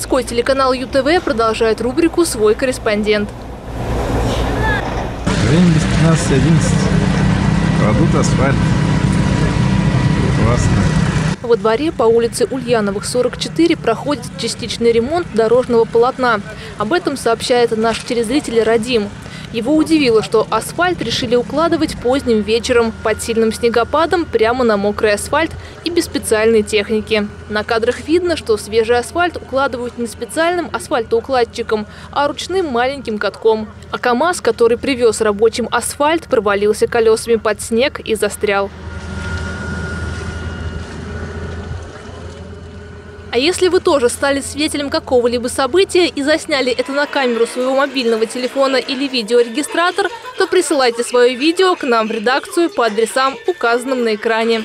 Городской телеканал ЮТВ продолжает рубрику «Свой корреспондент». Время 15:11. Кладут асфальт. Классно. Во дворе по улице Ульяновых, 44, проходит частичный ремонт дорожного полотна. Об этом сообщает наш телезритель Радим. Его удивило, что асфальт решили укладывать поздним вечером под сильным снегопадом прямо на мокрый асфальт и без специальной техники. На кадрах видно, что свежий асфальт укладывают не специальным асфальтоукладчиком, а ручным маленьким катком. А КАМАЗ, который привез рабочим асфальт, провалился колесами под снег и застрял. А если вы тоже стали свидетелем какого-либо события и засняли это на камеру своего мобильного телефона или видеорегистратор, то присылайте свое видео к нам в редакцию по адресам, указанным на экране.